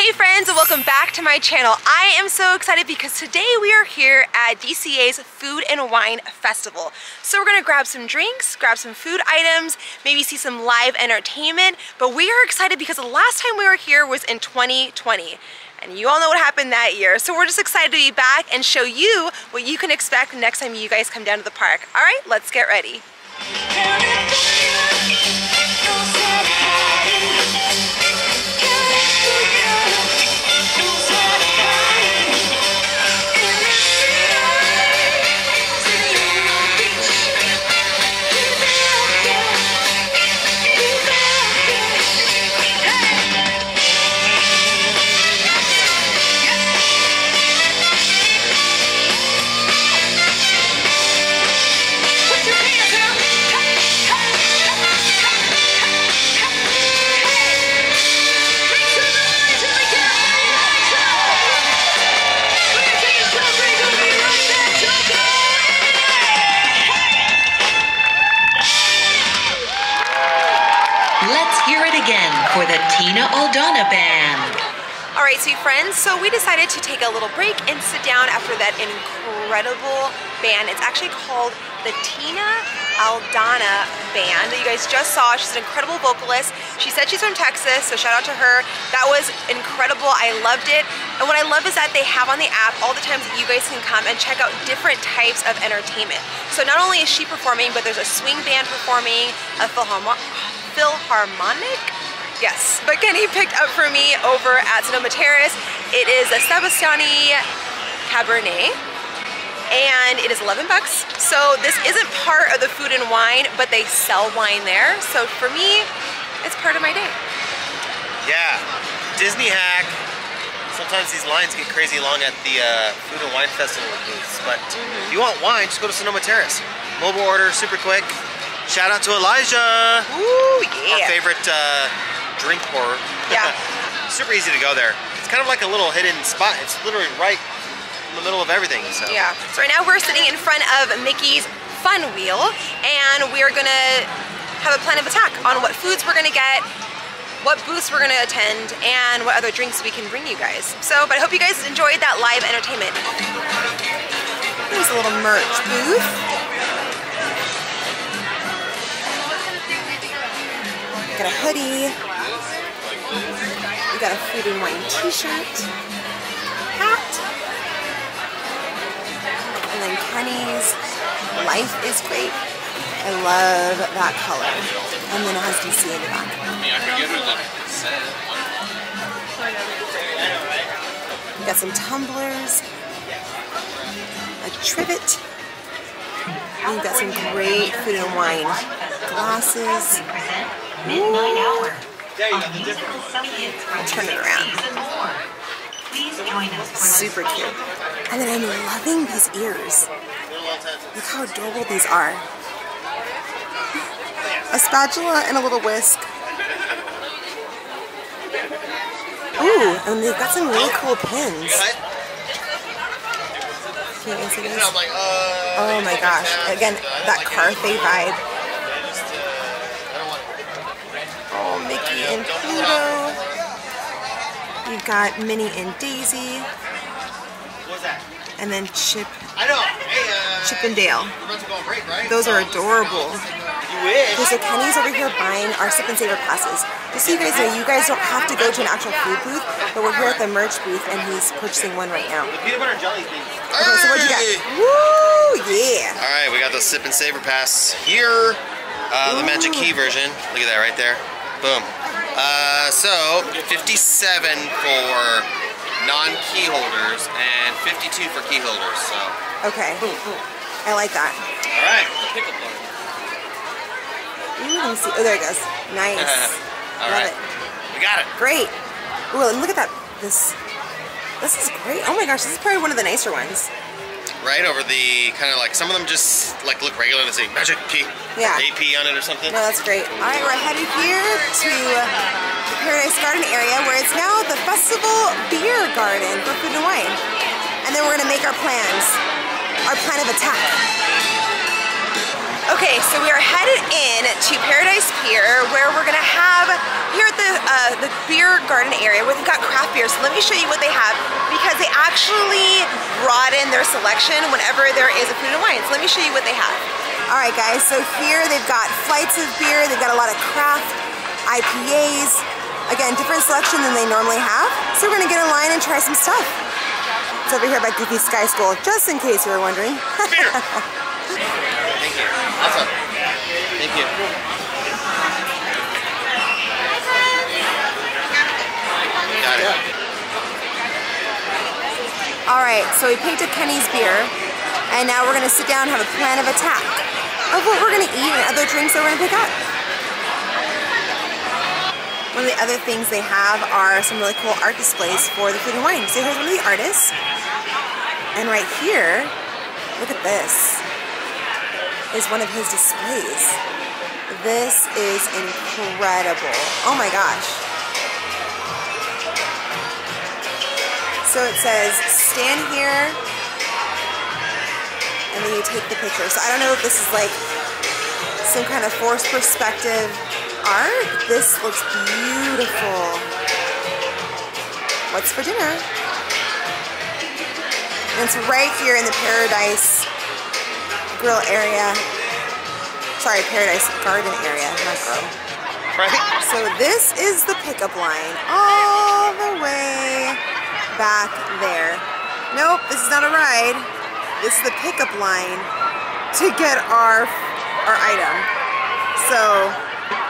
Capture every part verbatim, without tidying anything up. Hey friends, and welcome back to my channel. I am so excited because today we are here at D C A's Food and Wine Festival. So we're gonna grab some drinks, grab some food items, maybe see some live entertainment, but we are excited because the last time we were here was in twenty twenty. And you all know what happened that year. So we're just excited to be back and show you what you can expect next time you guys come down to the park. All right, let's get ready. For the Tina Aldana Band. All right, sweet friends, so we decided to take a little break and sit down after that incredible band. It's actually called the Tina Aldana Band that you guys just saw. She's an incredible vocalist. She said she's from Texas, so shout out to her. That was incredible, I loved it. And what I love is that they have on the app all the times that you guys can come and check out different types of entertainment. So not only is she performing, but there's a swing band performing, a philharmonic, philharmonic? Yes, but Kenny picked up for me over at Sonoma Terrace. It is a Sebastiani Cabernet, and it is eleven bucks. So this isn't part of the food and wine, but they sell wine there. So for me, it's part of my day. Yeah, Disney hack. Sometimes these lines get crazy long at the uh, food and wine festival booths, but if you want wine, just go to Sonoma Terrace. Mobile order, super quick. Shout out to Elijah. Ooh, yeah. Our favorite uh, drink pourer. Yeah. Super easy to go there. It's kind of like a little hidden spot. It's literally right in the middle of everything. So. Yeah. So right now we're sitting in front of Mickey's Fun Wheel, and we are gonna have a plan of attack on what foods we're gonna get, what booths we're gonna attend, and what other drinks we can bring you guys. So, but I hope you guys enjoyed that live entertainment. There's a little merch booth. We got a hoodie, we got a food and wine t-shirt, hat, and then Kenny's Life is Great. I love that color. And then it has D C in the back. We got some tumblers, a trivet, and we've got some great food and wine glasses. Midnight hour. I'll turn it around. Super cute. And then I'm loving these ears. Look how adorable these are. A spatula and a little whisk. Ooh, and they've got some really cool pins. Can you see this? Oh my gosh. Again, that Carthay vibe. And Pluto. You've got Minnie and Daisy. And then Chip. Chip and Dale. Those are adorable. So Kenny's over here buying our Sip and Savor passes. Just so you guys know, you guys don't have to go to an actual food booth, but we're here at the merch booth and he's purchasing one right now. The peanut butter and jelly thing. Okay, so what'd you get? Woo! Yeah! Alright, we got the Sip and Savor pass here. Uh, the Magic Key version. Look at that right there. Boom. Uh, so, fifty-seven for non-key holders and fifty-two for key holders, so. Okay. Boom, boom. I like that. All right. Ooh, let me see. Oh, there it goes. Nice. All Love right. it. We got it. Great. Ooh, and look at that. This This is great. Oh my gosh, this is probably one of the nicer ones. Right over the kind of like, some of them just like look regular and say Magic Key. Yeah. A P on it or something. No, that's great. All right, we're headed here to the Paradise Garden area where it's now the Festival Beer Garden for food and wine. And then we're going to make our plans, our plan of attack. Okay, so we are headed in to Paradise Pier, where we're gonna have, here at the, uh, the beer garden area, where they've got craft beer. So let me show you what they have, because they actually broaden their selection whenever there is a food and wine. So let me show you what they have. All right guys, so here they've got flights of beer, they've got a lot of craft, I P As, again, different selection than they normally have. So we're gonna get in line and try some stuff. It's over here by Goofy Sky School, just in case you were wondering. Beer. Thank you. Awesome. Thank you. Got it. All right, so we picked up Kenny's beer, and now we're gonna sit down and have a plan of attack of what we're gonna eat and other drinks that we're gonna pick up. One of the other things they have are some really cool art displays for the food and wine. So here's one of the artists, and right here, look at this. Is one of his displays. This is incredible. Oh my gosh. So it says, stand here, and then you take the picture. So I don't know if this is like some kind of forced perspective art. This looks beautiful. What's for dinner? And it's right here in the Paradise Grill area. Sorry, Paradise Garden area, not grill. Right. So this is the pickup line all the way back there. Nope, this is not a ride. This is the pickup line to get our our item. So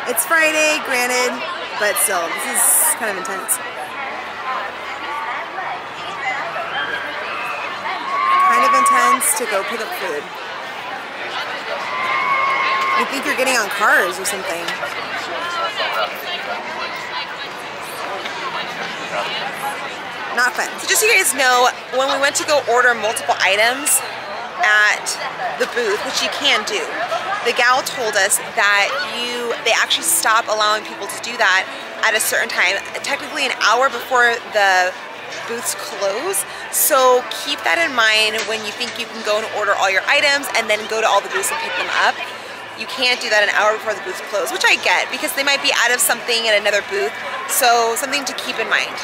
it's Friday, granted, but still, this is kind of intense. Kind of intense to go pick up food. You think you're getting on cars or something. Not fun. So just so you guys know, when we went to go order multiple items at the booth, which you can do, the gal told us that you they actually stop allowing people to do that at a certain time, technically an hour before the booths close. So keep that in mind when you think you can go and order all your items and then go to all the booths and pick them up. You can't do that an hour before the booth closes, which I get, because they might be out of something at another booth. So something to keep in mind,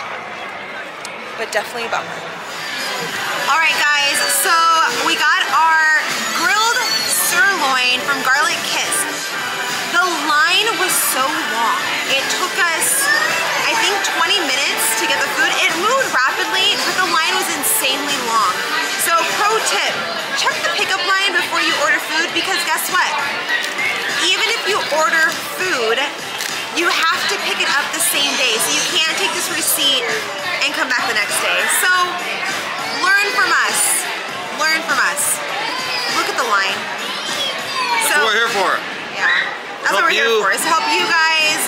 but definitely a bummer. All right guys, so we got our grilled sirloin from Garlic Kiss. The line was so long. It took us, I think, twenty minutes to get the food. It moved rapidly, but the line was insanely long. So pro tip, check the pickup line before you order food, because guess what? Even if you order food, you have to pick it up the same day. So you can't take this receipt and come back the next day. So learn from us. Learn from us. Look at the line. That's so, what we're here for. Yeah. That's help what we're you. here for, is to help you guys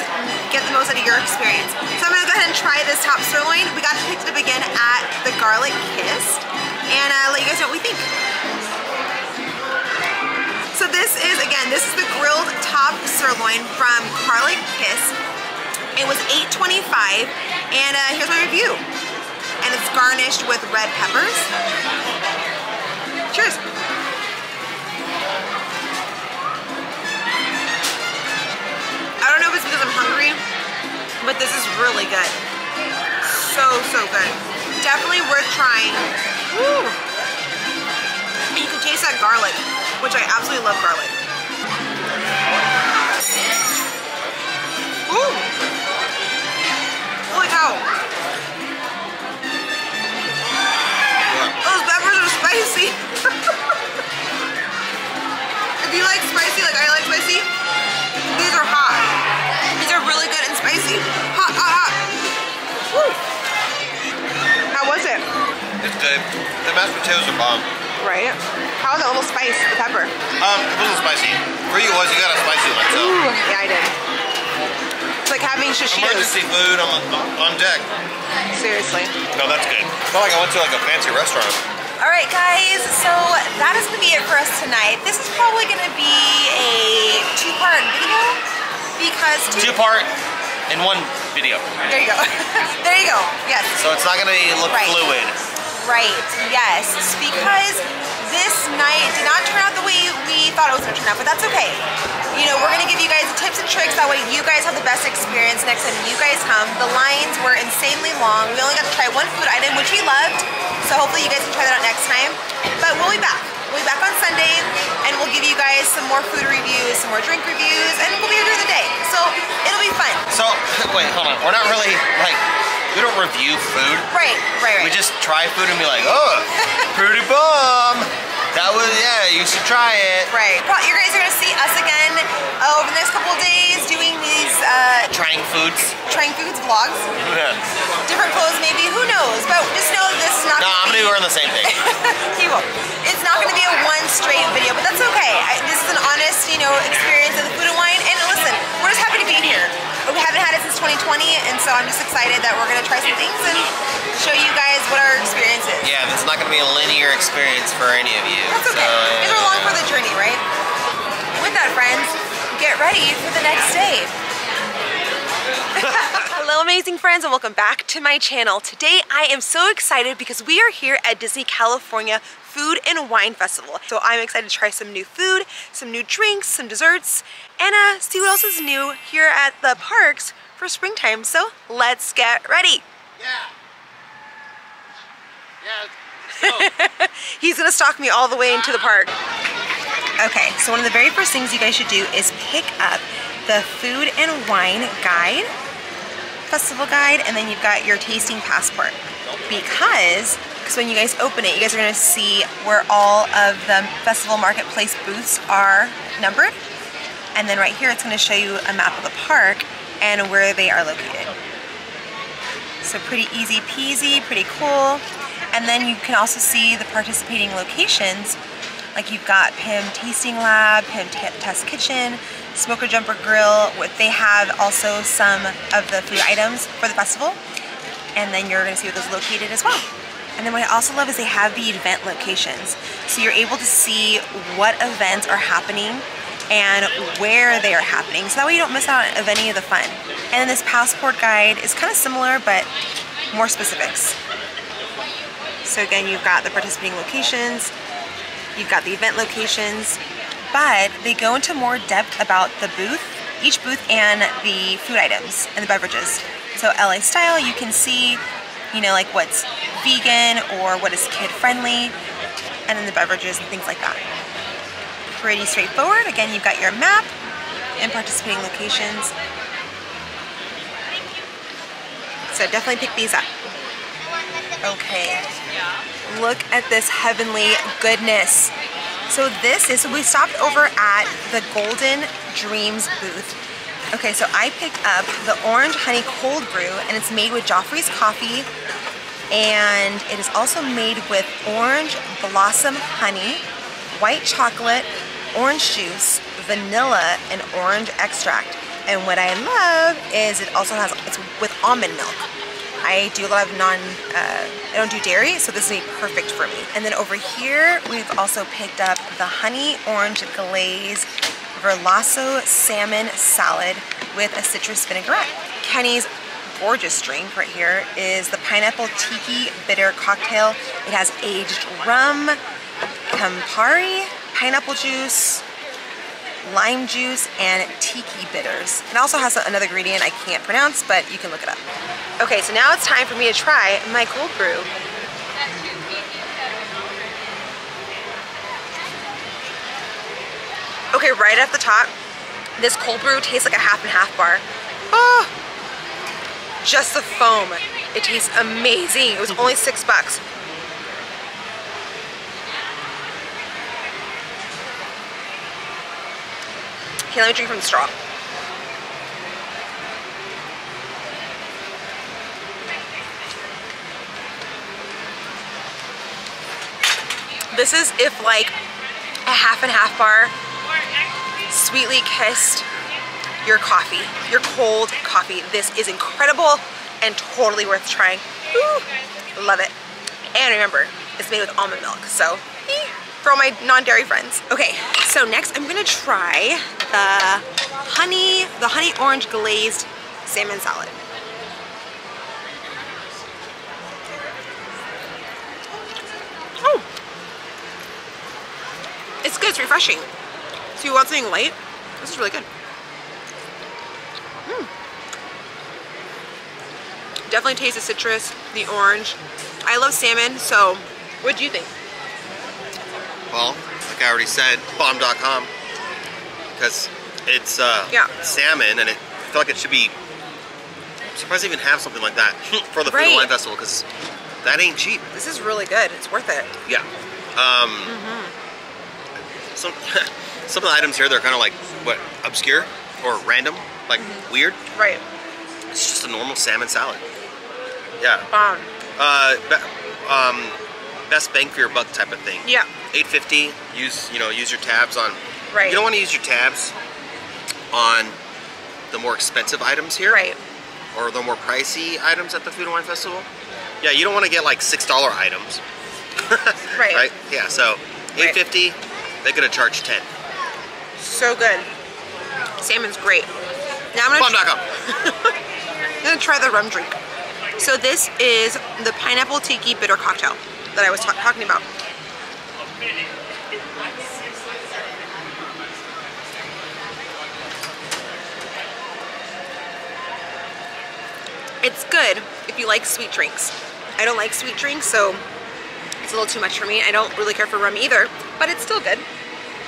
get the most out of your experience. So I'm gonna go ahead and try this top sirloin. We got to pick it up again at the Garlic Kiss, and uh, let you guys know what we think. So this is, again, this is the grilled top sirloin from Garlic Kiss. It was eight twenty-five, and uh, here's my review. And it's garnished with red peppers. Cheers. I don't know if it's because I'm hungry, but this is really good. So, so good. Definitely worth trying. Woo. You can taste that garlic, which I absolutely love garlic. Ooh! Holy cow! Those peppers are spicy! If you like spicy like I like spicy, these are hot. These are really good and spicy. Hot, hot, hot! Woo! How was it? It's good. The mashed potatoes are bomb. Right? How was that little spice, the pepper? Um, it wasn't spicy. For you was, you got a spicy one, so. Ooh, yeah, I did. It's like having shishitos. Emergency food on, on deck. Seriously. No, that's good. It's not like I went to like a fancy restaurant. All right, guys, so that is gonna be it for us tonight. This is probably gonna be a two-part video, because two- Two-part in one video. There you go. There you go, yes. So it's not gonna look right. fluid. Right, yes, because this night did not turn out the way we thought it was gonna turn out, but that's okay. You know, we're gonna give you guys the tips and tricks, that way you guys have the best experience next time you guys come. The lines were insanely long. We only got to try one food item, which we loved, so hopefully you guys can try that out next time. But we'll be back. We'll be back on Sunday, and we'll give you guys some more food reviews, some more drink reviews, and we'll be here during the day, so it'll be fun. So, wait, hold on, we're not really, like, we don't review food. Right, right, right. We just try food and be like, oh, pretty bomb. That was, yeah, you should try it. Right. You guys are going to see us again uh, over the next couple of days doing these... Uh, trying foods. Trying foods vlogs. Yeah. Different clothes maybe, who knows? But just know this is not... No, nah, I'm going to be wearing the same thing. He won't. It's not going to be a one straight video, but that's okay. I, this is an honest, you know, experience of the food and wine. And listen, we're just happy to be here. We haven't had it since twenty twenty, and so I'm just excited that we're gonna try some things and show you guys what our experience is. Yeah, this is not gonna be a linear experience for any of you. That's okay. These are along for the journey, right? With that, friends, get ready for the next day. Hello amazing friends, and welcome back to my channel. Today I am so excited because we are here at Disney California Food and Wine Festival. So I'm excited to try some new food, some new drinks, some desserts, and uh, see what else is new here at the parks for springtime. So let's get ready. Yeah. Yeah. Let's go. He's gonna stalk me all the way into the park. Okay, so one of the very first things you guys should do is pick up the food and wine guide, festival guide, and then you've got your tasting passport. Because Because when you guys open it, you guys are going to see where all of the festival marketplace booths are numbered. And then right here, it's going to show you a map of the park and where they are located. So pretty easy peasy, pretty cool. And then you can also see the participating locations. Like you've got Pim Tasting Lab, Pim Test Kitchen, Smoker Jumper Grill. They have also some of the food items for the festival. And then you're going to see where those are located as well. And then what I also love is they have the event locations. So you're able to see what events are happening and where they are happening. So that way you don't miss out of any of the fun. And then this passport guide is kind of similar, but more specifics. So again, you've got the participating locations, you've got the event locations, but they go into more depth about the booth, each booth and the food items and the beverages. So L A Style, you can see, you know, like what's vegan or what is kid friendly, and then the beverages and things like that. Pretty straightforward. Again, you've got your map and participating locations. So definitely pick these up. Okay, look at this heavenly goodness. So this is, we stopped over at the Golden Dreams booth. Okay, so I picked up the orange honey cold brew, and it's made with Joffrey's coffee, and it is also made with orange blossom honey, white chocolate, orange juice, vanilla, and orange extract. And what I love is it also has, it's with almond milk. I do a lot of non, uh, I don't do dairy, so this is perfect for me. And then over here, we've also picked up the honey orange glaze Verlasso salmon salad with a citrus vinaigrette. Kenny's gorgeous drink right here is the pineapple tiki bitter cocktail. It has aged rum, Campari, pineapple juice, lime juice, and tiki bitters. It also has another ingredient I can't pronounce, but you can look it up. Okay, so now it's time for me to try my cold brew. Okay, right off the top, this cold brew tastes like a half and half bar. Oh, just the foam. It tastes amazing. It was only six bucks. Okay, let me drink from the straw. This is if like a half and half bar sweetly kissed your coffee, your cold coffee. This is incredible and totally worth trying. Woo, love it. And remember, it's made with almond milk, so eh, for all my non-dairy friends. Okay, so next I'm gonna try the honey, the honey orange glazed salmon salad. Oh, It's good, it's refreshing. So you want something light? This is really good. Mm. Definitely taste the citrus, the orange. I love salmon, so what do you think? Well, like I already said, bomb dot com, because it's uh, yeah. salmon, and it, I feel like it should be, I'm surprised they even have something like that for the right. Food and Wine Festival, because that ain't cheap. This is really good. It's worth it. Yeah. Um, mm-hmm. Some some of the items here, they're kind of like, what, obscure or random, like mm-hmm. weird. Right. It's just a normal salmon salad. Yeah. Bomb. Uh, be, um, best bang for your buck type of thing. Yeah. eight fifty. Use you know use your tabs on. Right. You don't want to use your tabs on the more expensive items here. Right. Or the more pricey items at the Food and Wine Festival. Yeah, you don't want to get like six dollar items. Right. Right. Yeah. So eight fifty. Right. They could have charged ten. So good. Salmon's great. Now I'm gonna. Bomb dot com. I'm gonna try the rum drink. So this is the pineapple tiki bitter cocktail that I was ta talking about. It's good if you like sweet drinks. I don't like sweet drinks, so it's a little too much for me. I don't really care for rum either, but it's still good.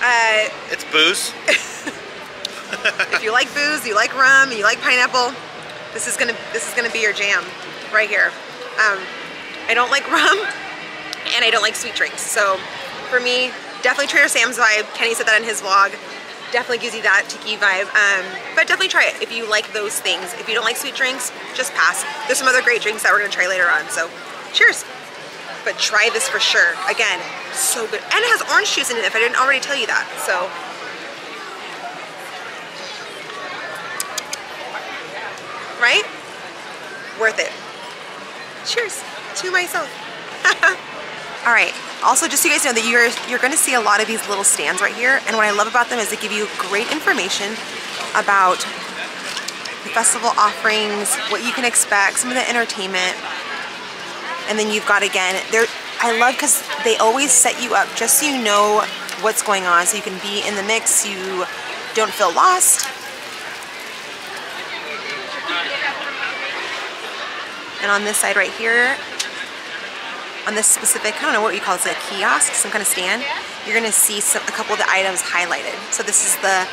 Uh, it's booze. If you like booze, you like rum, you like pineapple, this is gonna this is gonna be your jam right here. Um, I don't like rum, and I don't like sweet drinks. So for me, definitely Trader Sam's vibe. Kenny said that in his vlog. Definitely gives you that tiki vibe, um, but definitely try it if you like those things. If you don't like sweet drinks, just pass. There's some other great drinks that we're gonna try later on, so cheers. But try this for sure. Again, so good. And it has orange juice in it if I didn't already tell you that, so. Right? Worth it. Cheers to myself. All right. Also, just so you guys know that you're you're going to see a lot of these little stands right here, and what I love about them is they give you great information about the festival offerings, what you can expect, some of the entertainment, and then you've got again. There, I love because they always set you up just so you know what's going on, so you can be in the mix, you don't feel lost. And on this side right here. On this specific, I don't know what you call it, it's a kiosk, some kind of stand, you're going to see some, a couple of the items highlighted. So this is the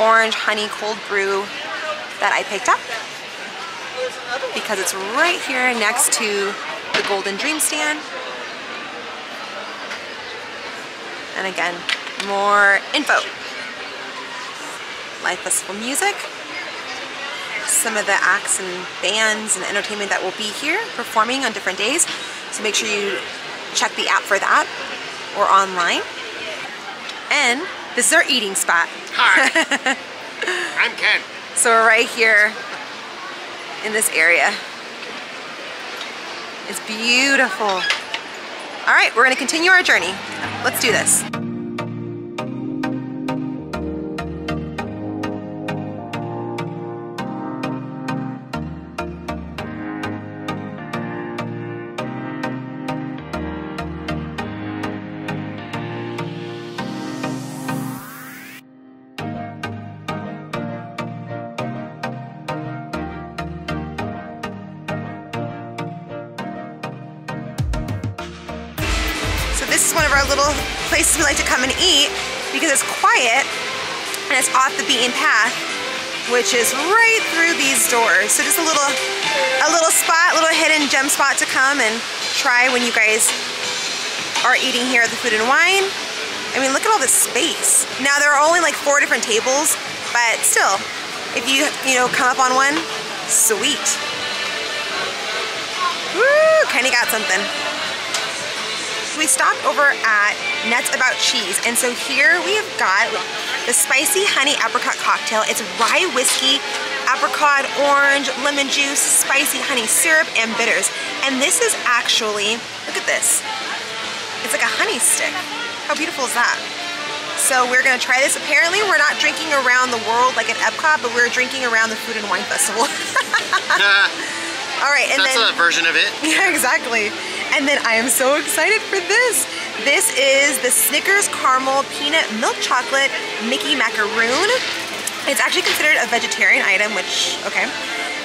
orange honey cold brew that I picked up because it's right here next to the Golden Dream stand. And again, more info. Live festival music. Some of the acts and bands and entertainment that will be here performing on different days. So make sure you check the app for that or online. And this is our eating spot. Hi, I'm Ken. So we're right here in this area. It's beautiful. All right, we're gonna continue our journey. Let's do this. Little places we like to come and eat because it's quiet and it's off the beaten path, which is right through these doors. So just a little a little spot, a little hidden gem spot to come and try when you guys are eating here at the Food and Wine. I mean, look at all this space. Now there are only like four different tables, but still, if you you know come up on one, sweet. Woo, Kenny got something. We stopped over at Nuts About Cheese, and so here we have got the spicy honey apricot cocktail. It's rye whiskey, apricot, orange, lemon juice, spicy honey syrup, and bitters. And this is actually, look at this. It's like a honey stick. How beautiful is that? So we're gonna try this. Apparently we're not drinking around the world like at Epcot, but we're drinking around the Food and Wine Festival. All right, and that's then, a version of it. Yeah, exactly. And then I am so excited for this. This is the Snickers Caramel Peanut Milk Chocolate Mickey Macaroon. It's actually considered a vegetarian item, which, okay.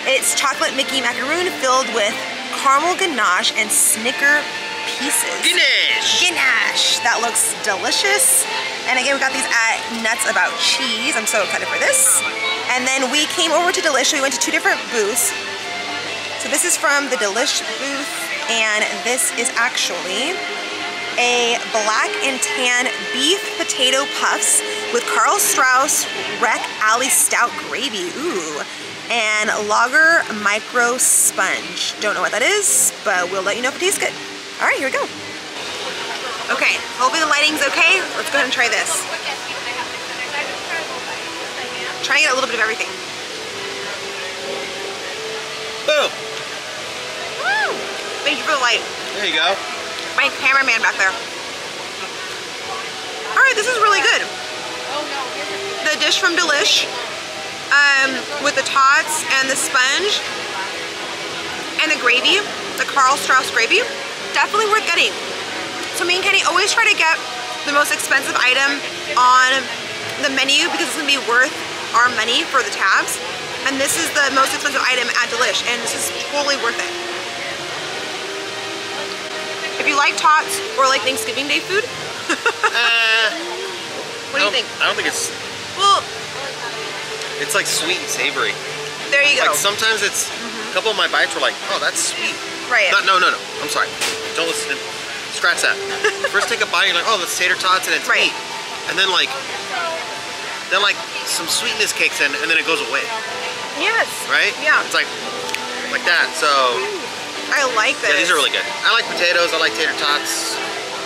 It's chocolate Mickey Macaroon filled with caramel ganache and Snicker pieces. Ganache! Ganache! That looks delicious. And again, we got these at Nuts About Cheese. I'm so excited for this. And then we came over to Delish. We went to two different booths. So this is from the Delish booth, and this is actually a black and tan beef potato puffs with Karl Strauss Wreck Alley Stout gravy. Ooh. And lager micro sponge. Don't know what that is, but we'll let you know if it tastes good. All right, here we go. Okay, hopefully the lighting's okay. Let's go ahead and try this. Trying a little bit of everything. Boom! Woo! Thank you for the light. There you go. My cameraman back there. All right, this is really good. The dish from Delish, um, with the tots and the sponge and the gravy, the Karl Strauss gravy, definitely worth getting. So me and Kenny always try to get the most expensive item on the menu because it's gonna be worth our money for the tabs. And this is the most expensive item at Delish, and this is totally worth it. If you like tots or like Thanksgiving Day food, uh, what do you think? I don't think it's... Well... It's like sweet and savory. There you go. Like sometimes it's... Mm-hmm. A couple of my bites were like, oh, that's sweet. Right. Not, no, no, no. I'm sorry. Don't listen to me. Scratch that. First take a bite, you're like, oh, that's tater tots and it's right. meat. And then like, then like some sweetness kicks in and then it goes away. Yes. Right? Yeah. It's like, like that, so. I like this. Yeah, these are really good. I like potatoes, I like tater tots.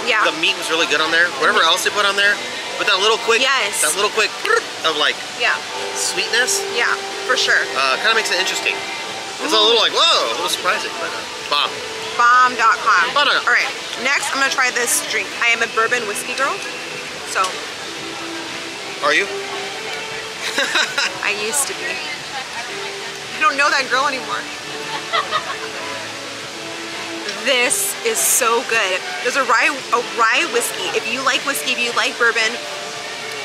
Yeah. The meat was really good on there. Whatever else they put on there, but that little quick, yes. that little quick of like yeah. sweetness. Yeah, for sure. Uh, kind of makes it interesting. It's mm. a little like, whoa, a little surprising, but uh, bomb. bomb dot com. All right, next I'm gonna try this drink. I am a bourbon whiskey girl, so. Are you? I used to be. I don't know that girl anymore. This is so good. There's a rye, a rye whiskey. If you like whiskey, if you like bourbon,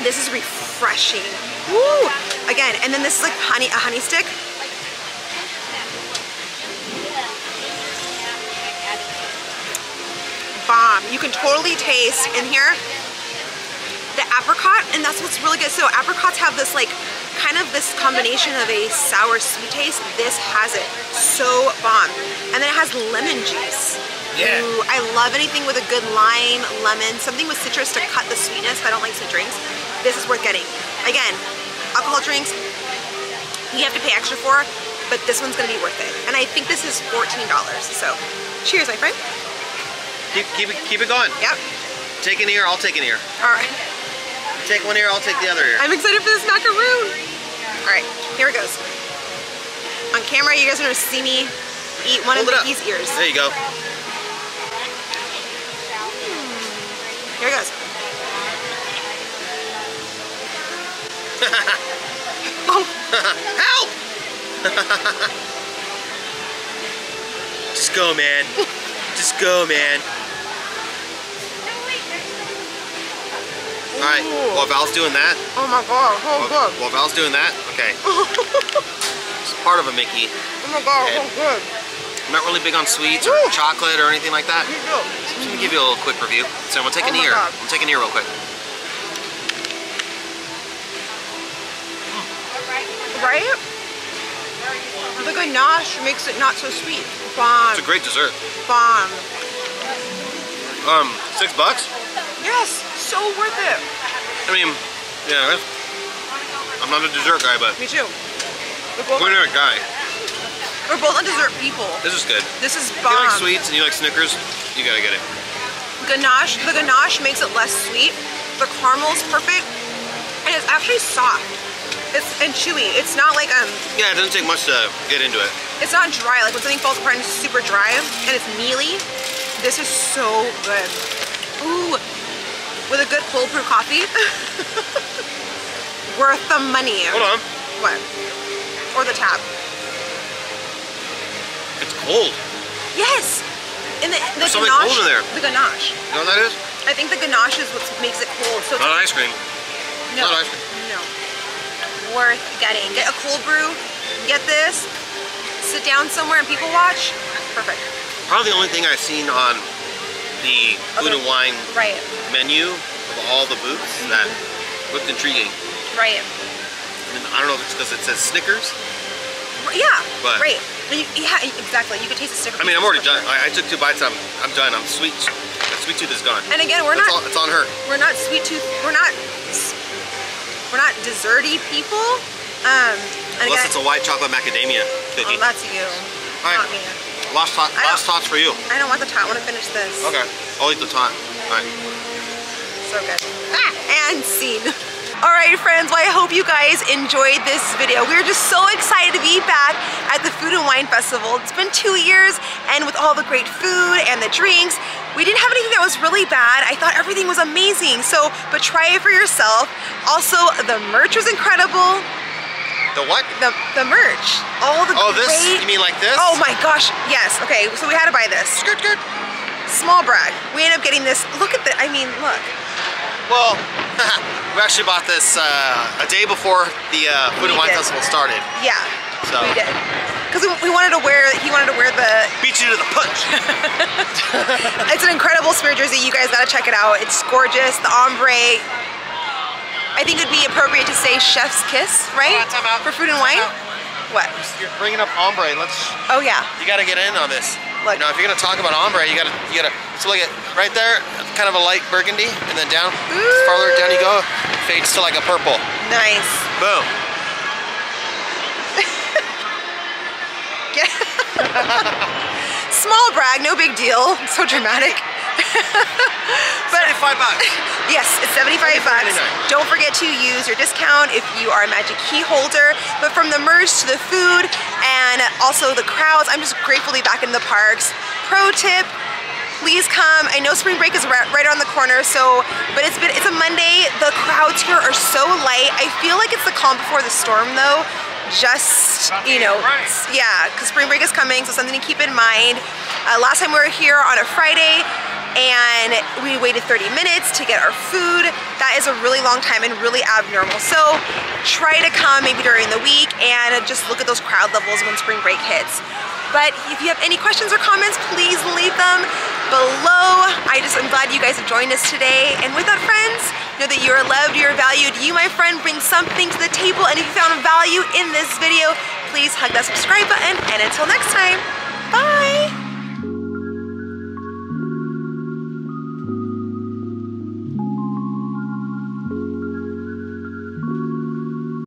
this is refreshing. Woo! Again, and then this is like honey, a honey stick. Bomb. You can totally taste in here the apricot, and that's what's really good. So apricots have this like kind of this combination of a sour sweet taste. This has it. So bomb. And then it has lemon juice. Yeah. Ooh, I love anything with a good lime, lemon, something with citrus to cut the sweetness if I don't like sweet drinks. This is worth getting. Again, alcohol drinks you have to pay extra for, but this one's gonna be worth it. And I think this is fourteen dollars. So cheers, my friend. Keep, keep, it, keep it going. Yep. Take an ear, I'll take an ear. All right. Take one ear, I'll take the other ear. I'm excited for this macaroon. All right, here it goes. On camera, you guys are gonna see me eat one Hold of Mickey's up. ears. There you go. Mm. Here it goes. Oh. Help! Just go, man. Just go, man. All right, well, Val's doing that. Oh my god, oh well, good. Well, Val's doing that, okay. It's part of a Mickey. Oh my god, oh good. I'm not really big on sweets or Ooh. chocolate or anything like that. Just gonna give you a little quick review. So I'm gonna take oh an ear. God. I'm gonna take an ear real quick. Right? The ganache makes it not so sweet. Bomb. It's a great dessert. Bomb. Um, six bucks? Yes, so worth it. I mean, yeah, I'm not a dessert guy, but... Me too. We're both, we're not a guy. We're both on dessert people. This is good. This is bomb. If you like sweets and you like Snickers, you gotta get it. Ganache, the ganache makes it less sweet. The caramel's perfect. And it's actually soft. It's and chewy. It's not like, um... yeah, it doesn't take much to get into it. It's not dry. Like when something falls apart and it's super dry and it's mealy, this is so good. Ooh, with a good cold brew coffee. Worth the money. Hold on. What? Or the tap. It's cold. Yes. And the, the There's ganache, something cold in there. The ganache. You know what that is? I think the ganache is what makes it cold. So not ice cream. No. Not ice cream. No. Worth getting. Get a cold brew. Get this. Sit down somewhere and people watch. Perfect. Probably the only thing I've seen on the food okay. and wine right. menu of all the booths mm-hmm. that looked intriguing. Right. And I don't know if it's because it says Snickers. Yeah. But right. You, yeah, exactly. You could taste the Snickers. I mean, I'm already done. I, I took two bites. I'm, I'm done. I'm sweet. The sweet tooth is gone. And again, we're That's not. All, it's on her. We're not sweet tooth. We're not. We're not desserty people. Um, and Unless again, it's a white chocolate macadamia cookie. Oh, that's you. All right. Not me. Last tot. Last tots for you. I don't want the tot. I want to finish this. Okay. I'll eat the tot. All right. So good. Ah, and scene. Alright friends, well I hope you guys enjoyed this video. We are just so excited to be back at the Food and Wine Festival. It's been two years and with all the great food and the drinks, we didn't have anything that was really bad. I thought everything was amazing, so, but try it for yourself. Also, the merch was incredible. The what? The, the merch. All the oh, great... Oh, this? You mean like this? Oh my gosh, yes. Okay, so we had to buy this. Skirt, skirt. Small brag. We ended up getting this. Look at the. I mean, look. Well, we actually bought this uh, a day before the uh, Food and Wine Festival started. Yeah, so. we did. Because we, we wanted to wear, he wanted to wear the... Beat you to the punch. It's an incredible spirit jersey. You guys gotta check it out. It's gorgeous. The ombre. I think it would be appropriate to say chef's kiss, right? Oh, time out. For food and wine? What? You're bringing up ombre. Let's... Oh, yeah. You gotta get in on this. Look. You know, if you're gonna talk about ombre, you gotta, you gotta. So look at right there, kind of a light burgundy, and then down, ooh. Farther down you go, fades to like a purple. Nice. Boom. Small brag, no big deal. So dramatic. But seventy-five bucks. Yes, it's seventy-five bucks. Don't forget to use your discount if you are a Magic Key holder. But from the merch to the food and also the crowds, I'm just grateful to be back in the parks. Pro tip, please come. I know spring break is right around the corner, so, but it's been, it's a Monday. The crowds here are so light. I feel like it's the calm before the storm though. Just, you know, yeah, because spring break is coming, so something to keep in mind. Uh, last time we were here on a Friday, and we waited thirty minutes to get our food. That is a really long time and really abnormal. So try to come maybe during the week and just look at those crowd levels when spring break hits. But if you have any questions or comments, please leave them below. I just am glad you guys have joined us today. And with that, friends, know that you are loved, you are valued. You, my friend, bring something to the table. And if you found value in this video, please hug that subscribe button. And until next time, bye.